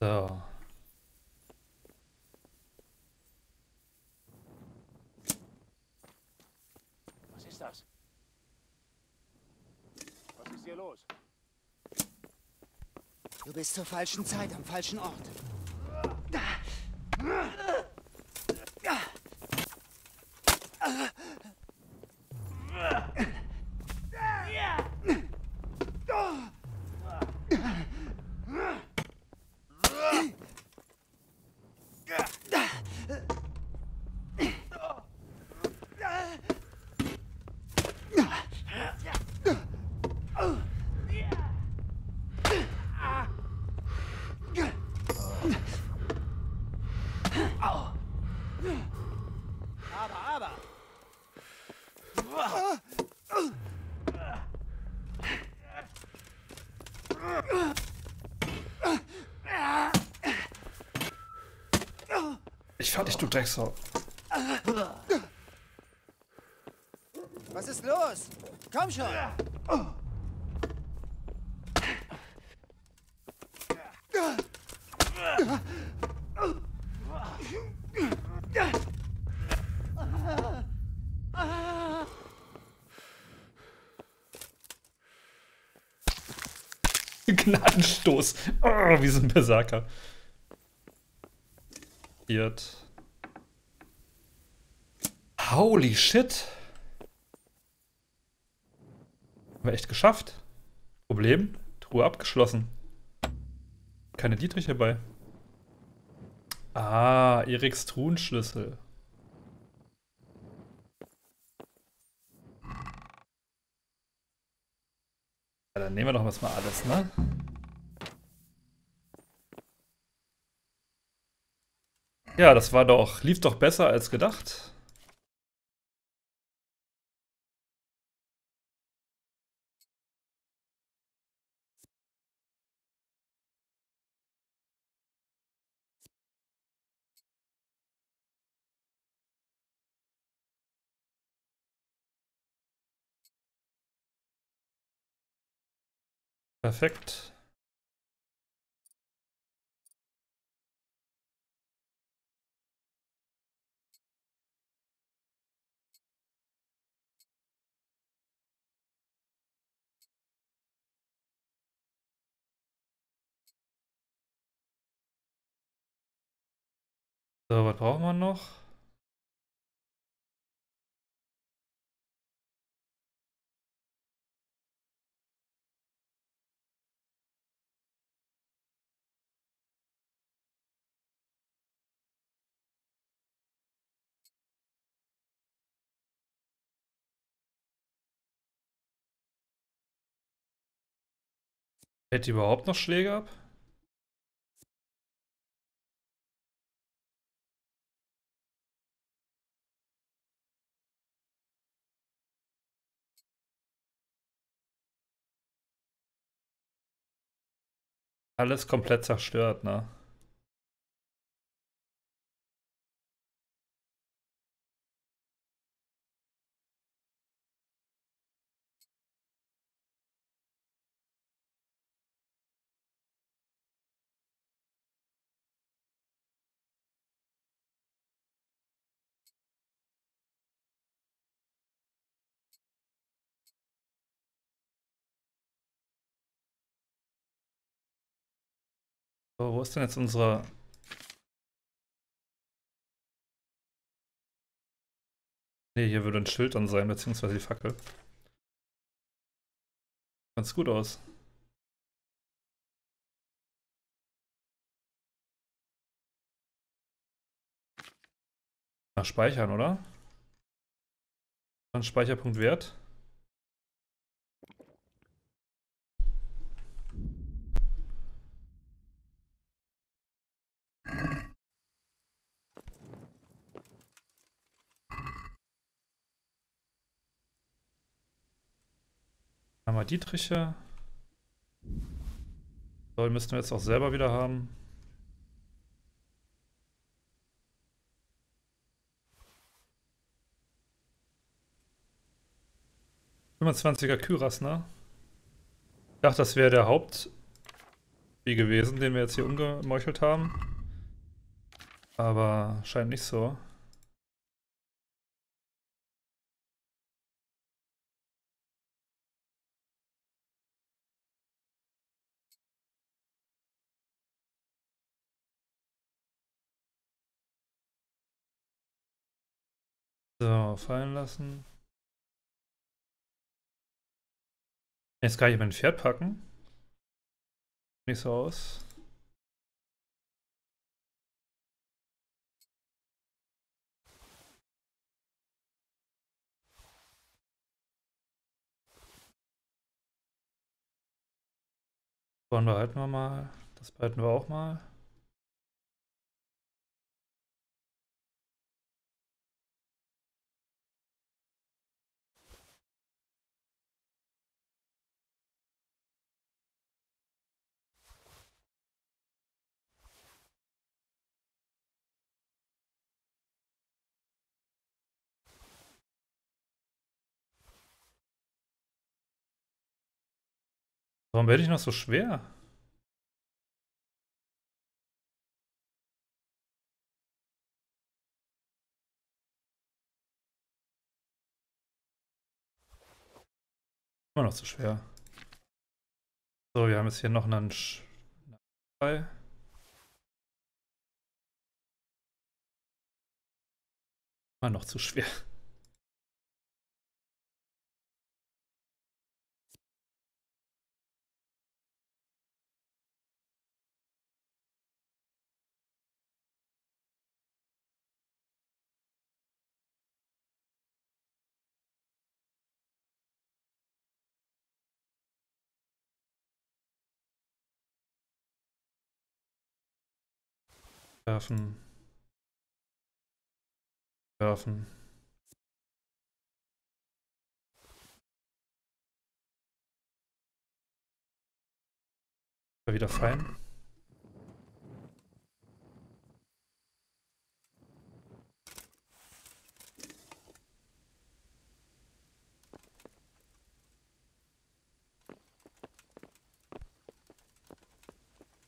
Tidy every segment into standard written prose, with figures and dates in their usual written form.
So. Was ist das? Was ist hier los? Du bist zur falschen Zeit am falschen Ort. Ich fahr dich, du Drecksau. Was ist los? Komm schon! Gnadenstoß. Oh, wie so ein Berserker. Holy shit. Haben wir echt geschafft. Problem, Truhe abgeschlossen. Keine Dietriche bei. Ah, Eriks Truhenschlüssel. Ja, dann nehmen wir doch erstmal alles, ne? Ja, das war doch, lief doch besser als gedacht. Perfekt. So, was brauchen wir noch? Hält die überhaupt noch Schläge ab? Alles komplett zerstört, ne? So, wo ist denn jetzt unsere... Ne, hier würde ein Schild dann sein, beziehungsweise die Fackel. Ganz gut aus. Na, speichern, oder? Dann Speicherpunkt wert. Haben wir Dietriche. So, die müssten wir jetzt auch selber wieder haben. ...25er Kyras, ne? Ich dachte, das wäre der Haupt... Vieh gewesen, den wir jetzt hier umgemeuchelt haben. Aber scheint nicht so. So, fallen lassen. Jetzt kann ich mein Pferd packen. Nicht so aus. Vorhin behalten wir mal. Das behalten wir auch mal. Warum werde ich noch so schwer? Immer noch so schwer. So, wir haben jetzt hier noch einen Schneider. Immer noch zu schwer. Werfen. Wieder fein.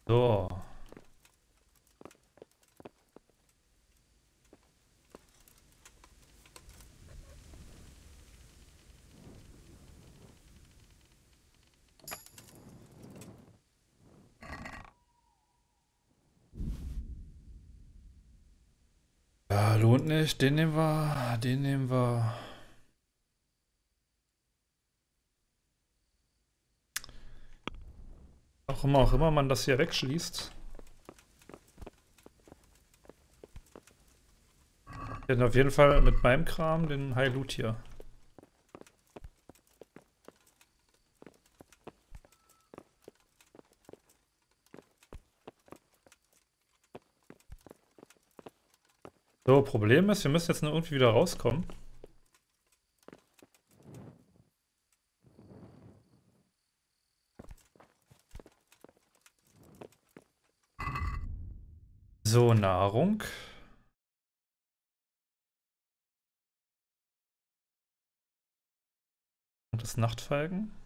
So. Lohnt nicht, den nehmen wir. Auch immer man das hier wegschließt. Ich hätte auf jeden Fall mit meinem Kram den High Loot hier. So, Problem ist, wir müssen jetzt nur irgendwie wieder rauskommen. So, Nahrung. Und das Nachtfalken.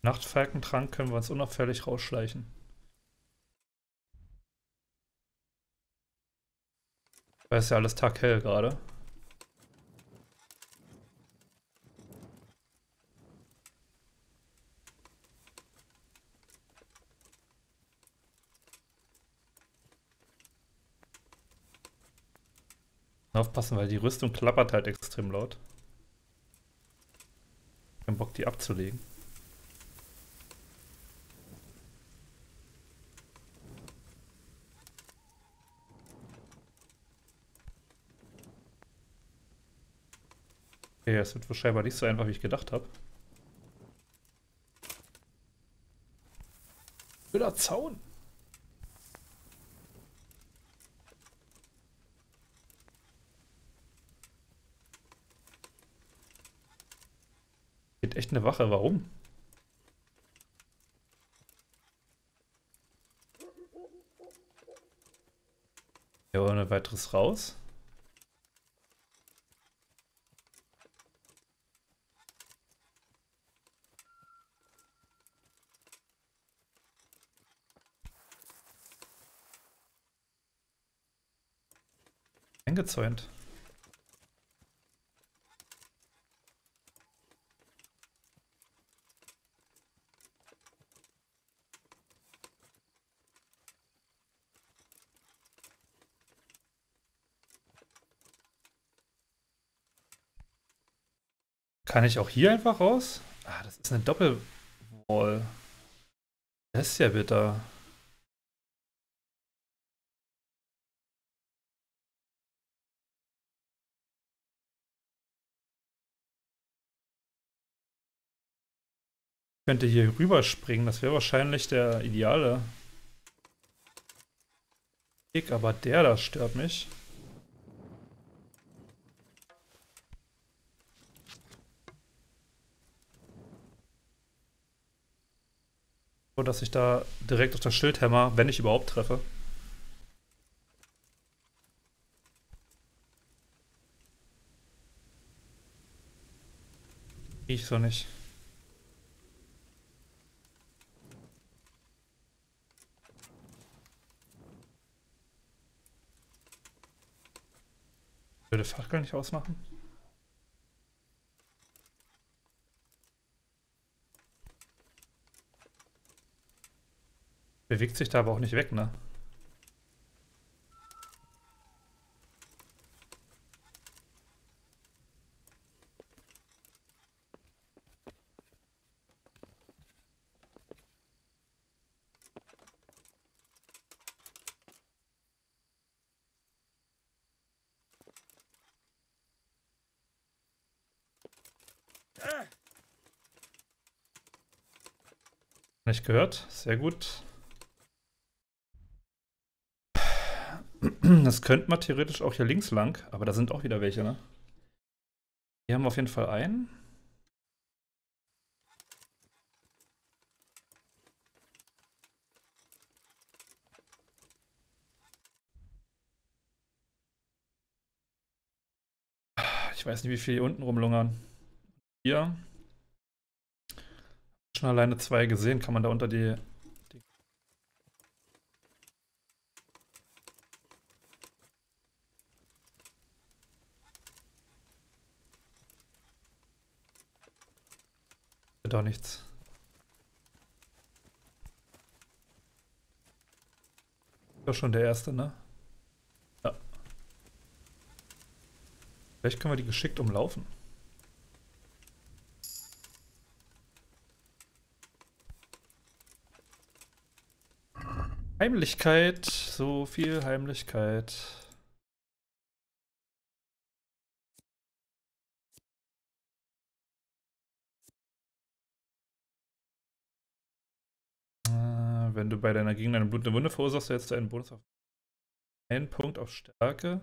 Nachtfalkentrank können wir uns unauffällig rausschleichen. Weil es ja alles taghell gerade. Aufpassen, weil die Rüstung klappert halt extrem laut. Ich hab keinen Bock, die abzulegen. Ja, es wird wahrscheinlich nicht so einfach, wie ich gedacht habe. Blöder Zaun! Geht echt eine Wache, warum? Ja, ohne weiteres raus. Eingezäunt. Kann ich auch hier einfach raus? Ah, das ist eine Doppelwall. Das ist ja bitter. Ich könnte hier rüberspringen, das wäre wahrscheinlich der ideale Weg, aber der da stört mich. So, dass ich da direkt auf das Schild hämmer, wenn ich überhaupt treffe. Ich so nicht. Ich würde die Fackel nicht ausmachen. Bewegt sich da aber auch nicht weg, ne? Nicht gehört, sehr gut. Das könnte man theoretisch auch hier links lang, aber da sind auch wieder welche, ne? Hier haben wir auf jeden Fall einen. Ich weiß nicht, wie viele hier unten rumlungern. Hier. Schon alleine zwei gesehen, kann man da unter die... Doch nichts. Doch schon der erste, ne? Ja. Vielleicht können wir die geschickt umlaufen. Heimlichkeit, so viel Heimlichkeit. Wenn du bei deiner Gegend eine blutende Wunde verursachst, setzt du einen Bonus auf einen Punkt auf Stärke.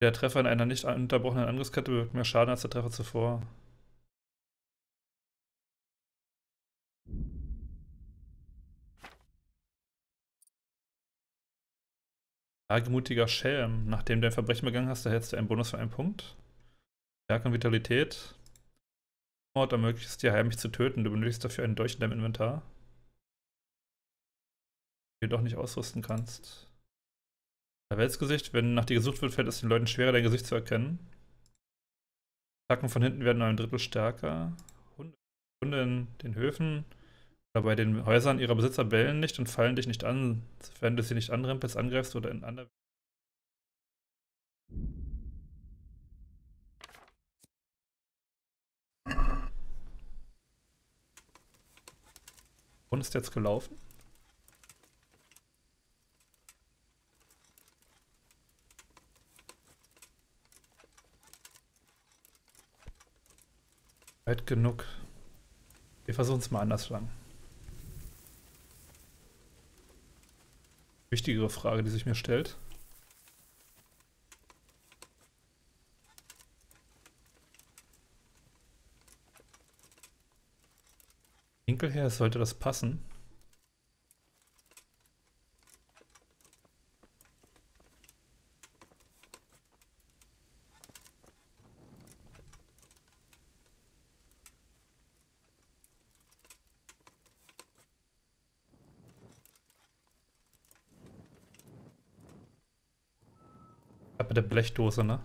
Der Treffer in einer nicht unterbrochenen Angriffskette bewirkt mehr Schaden als der Treffer zuvor. Wagemutiger Schelm. Nachdem du ein Verbrechen begangen hast, erhältst du einen Bonus für einen Punkt. Stärke und Vitalität. Mord ermöglicht es dir, heimlich zu töten. Du benötigst dafür einen Dolch in deinem Inventar, den du doch nicht ausrüsten kannst. Weltsgesicht. Wenn nach dir gesucht wird, fällt es den Leuten schwerer, dein Gesicht zu erkennen. Attacken von hinten werden nur ein Drittel stärker. Hunde in den Höfen oder bei den Häusern ihrer Besitzer bellen nicht und fallen dich nicht an, sofern du sie nicht anrempelst, angreifst oder in anderer. Und ist jetzt gelaufen? Weit genug. Wir versuchen es mal anders lang. Wichtigere Frage, die sich mir stellt. Winkel her sollte das passen. Der Blechdose, ne?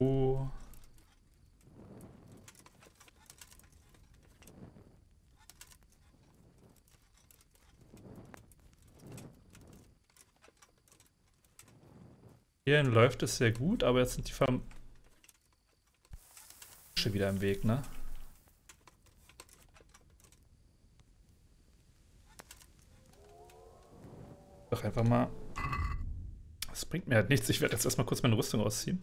Oh. Hierhin läuft es sehr gut, aber jetzt sind die wieder im Weg, ne? Doch einfach mal. Das bringt mir halt nichts. Ich werde jetzt erstmal kurz meine Rüstung ausziehen.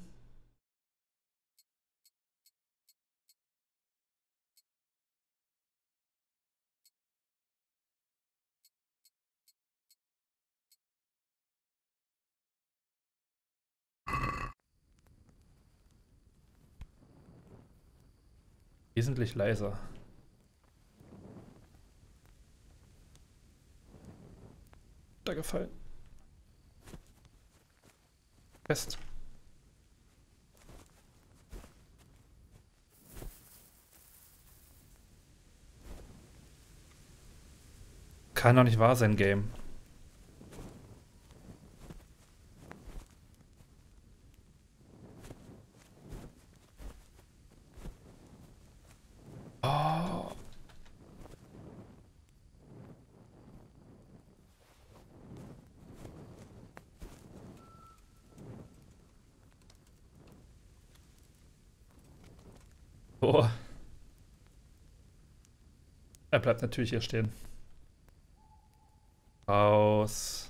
Wesentlich leiser. Da gefallen. Fest. Kann doch nicht wahr sein, Game. Er bleibt natürlich hier stehen. Raus.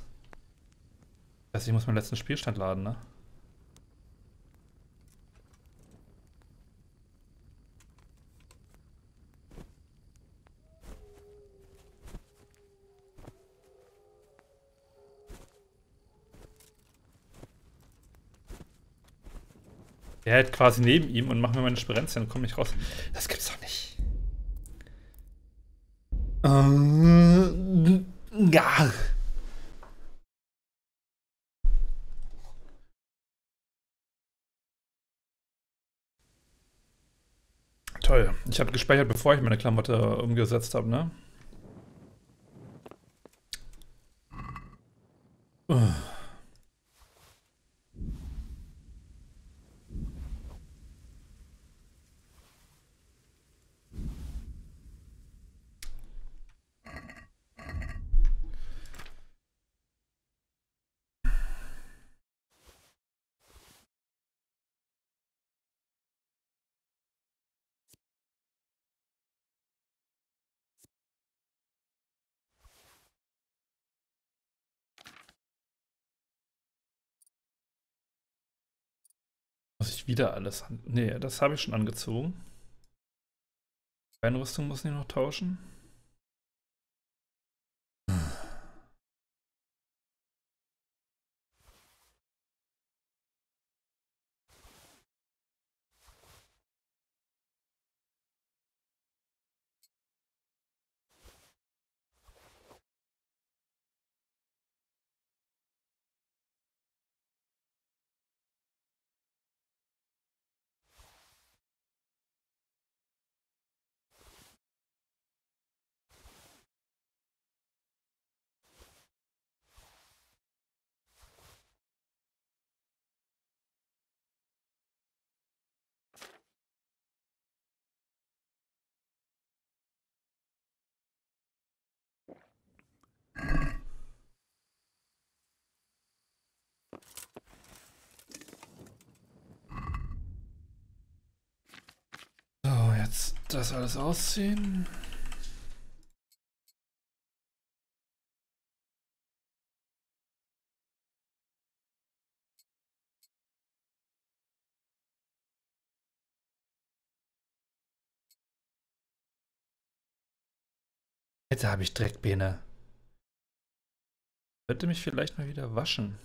Also ich muss meinen letzten Spielstand laden, ne? Er hält quasi neben ihm und macht mir meine Sperenzien und kommt nicht raus. Das gibt's doch nicht. Ja. Toll. Ich habe gespeichert, bevor ich meine Klamotte umgesetzt habe, ne? Muss ich wieder alles... Ne, das habe ich schon angezogen. Beinrüstung muss ich noch tauschen. Das alles ausziehen. Jetzt habe ich Dreckbeine. Ich könnte mich vielleicht mal wieder waschen.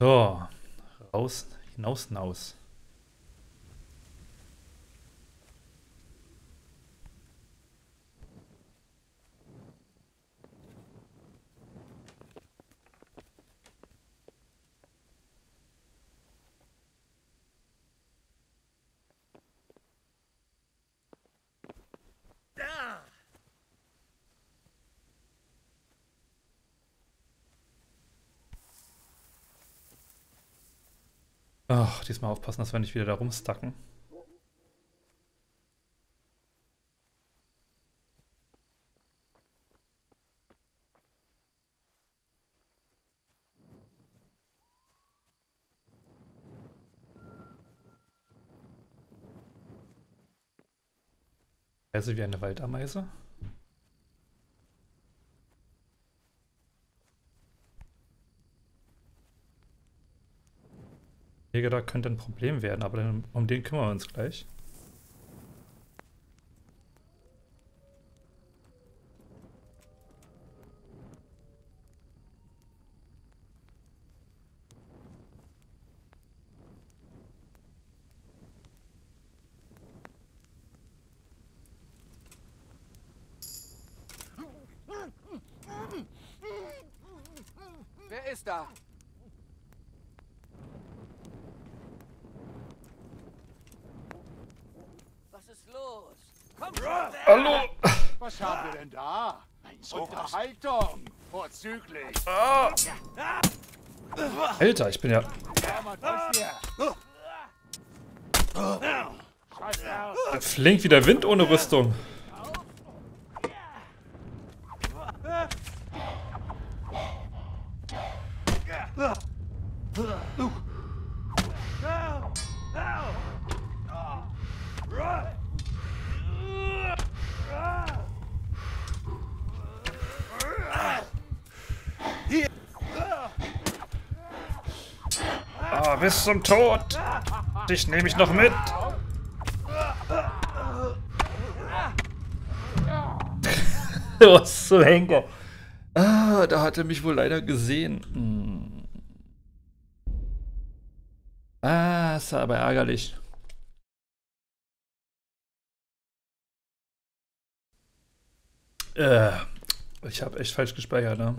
So, raus, hinaus, hinaus. Ach, diesmal aufpassen, dass wir nicht wieder da rumstacken. Also wie eine Waldameise. Da könnte ein Problem werden, aber dann, um den kümmern wir uns gleich. Wer ist da? Hallo! Was haben wir denn da? Unterhaltung! Vorzüglich! Alter, ich bin ja... Flink wie der Wind ohne Rüstung! Bis zum Tod! Dich nehme ich noch mit! Was zum Henker! Ah, da hat er mich wohl leider gesehen. Hm. Ah, ist aber ärgerlich. Ich habe echt falsch gespeichert, ne?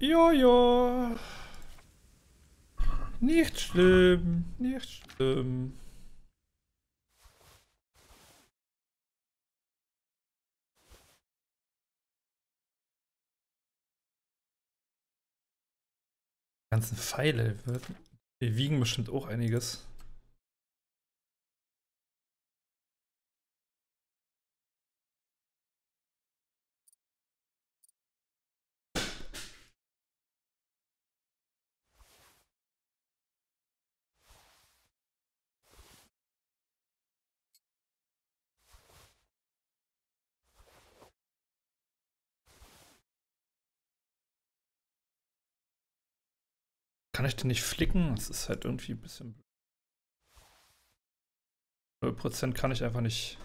Jojo. Nicht schlimm, nicht schlimm. Die ganzen Pfeile, die wiegen bestimmt auch einiges. Kann ich den nicht flicken? Das ist halt irgendwie ein bisschen blöd. 0% kann ich einfach nicht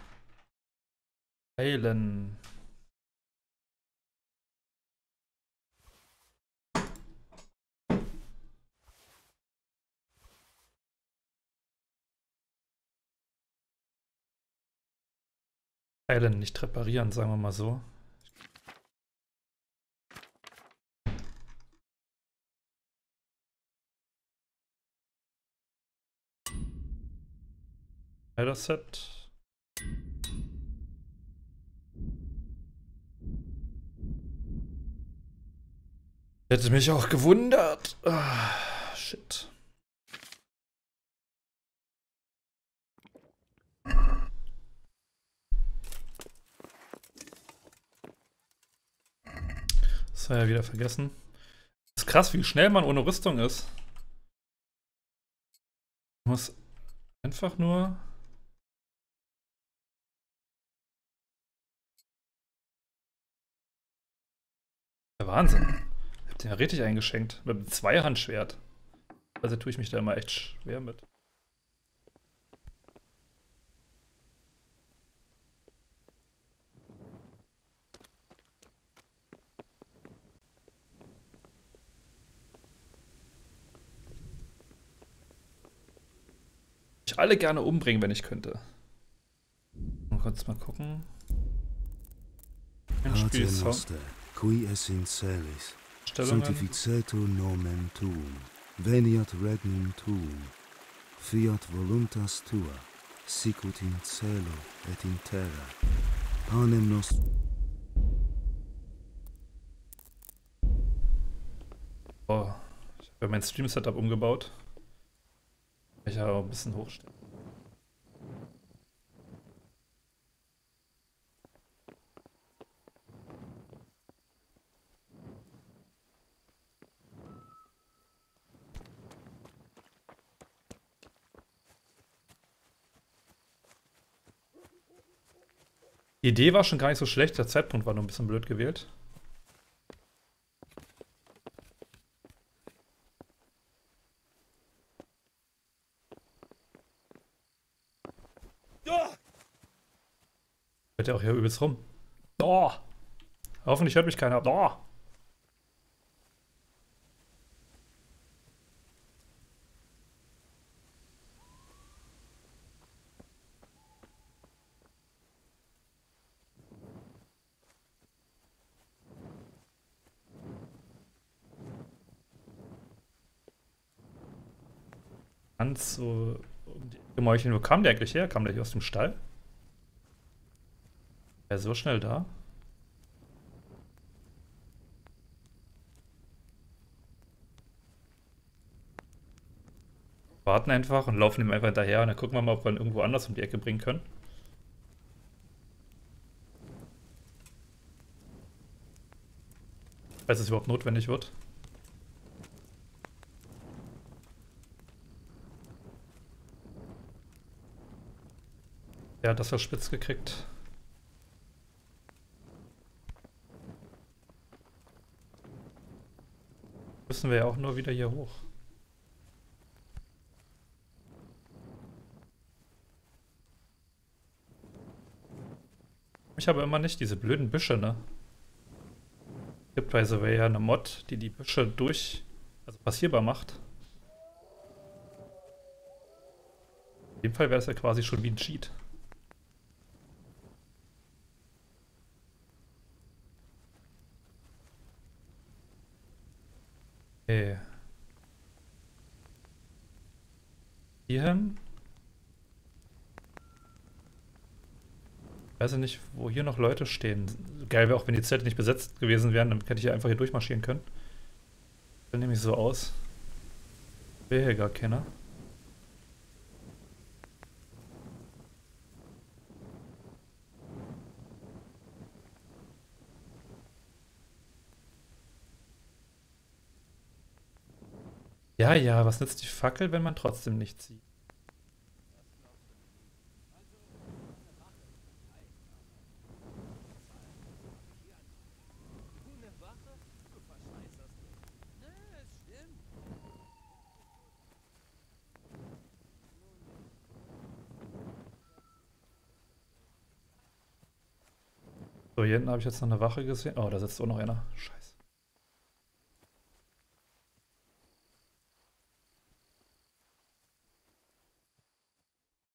heilen. Heilen, nicht reparieren, sagen wir mal so. Set. Hätte mich auch gewundert. Ah, shit. Das habe ich ja wieder vergessen. Das ist krass, wie schnell man ohne Rüstung ist. Man muss einfach nur... Der Wahnsinn. Ich hab den ja richtig eingeschenkt. Mit einem Zweihandschwert. Also tue ich mich da immer echt schwer mit. Ich alle gerne umbringen, wenn ich könnte. Mal kurz mal gucken. Ein Spielsaum. Qui es in celis, sanctificetur nomen tuum, veniat regnum tuum, fiat voluntas tua, sicut in celo et in terra, panem nostrum. Oh, ich habe mein Stream-Setup umgebaut. Ich kann auch ein bisschen hochstellen. Die Idee war schon gar nicht so schlecht, der Zeitpunkt war nur ein bisschen blöd gewählt. Ja. Hört ja auch hier übelst rum. Oh. Hoffentlich hört mich keiner. Oh. So um die Gemäucheln, wo kam der eigentlich her? Kam der hier aus dem Stall? Er ist so schnell da. Warten einfach und laufen ihm einfach hinterher und dann gucken wir mal, ob wir ihn irgendwo anders um die Ecke bringen können. Falls es überhaupt notwendig wird. Ja, das war spitz gekriegt. Müssen wir ja auch nur wieder hier hoch. Ich habe immer nicht diese blöden Büsche, ne? Es gibt by the way ja eine Mod, die die Büsche durch, also passierbar macht. In dem Fall wäre es ja quasi schon wie ein Cheat. Okay. Hier hin. Ich weiß ja nicht, wo hier noch Leute stehen. Geil wäre auch, wenn die Zelte nicht besetzt gewesen wären, dann hätte ich ja einfach hier durchmarschieren können. Dann nehme ich so aus. Will hier gar keiner. Ja, was nützt die Fackel, wenn man trotzdem nichts sieht? So, hier hinten habe ich jetzt noch eine Wache gesehen. Oh, da sitzt auch noch einer. Scheiße.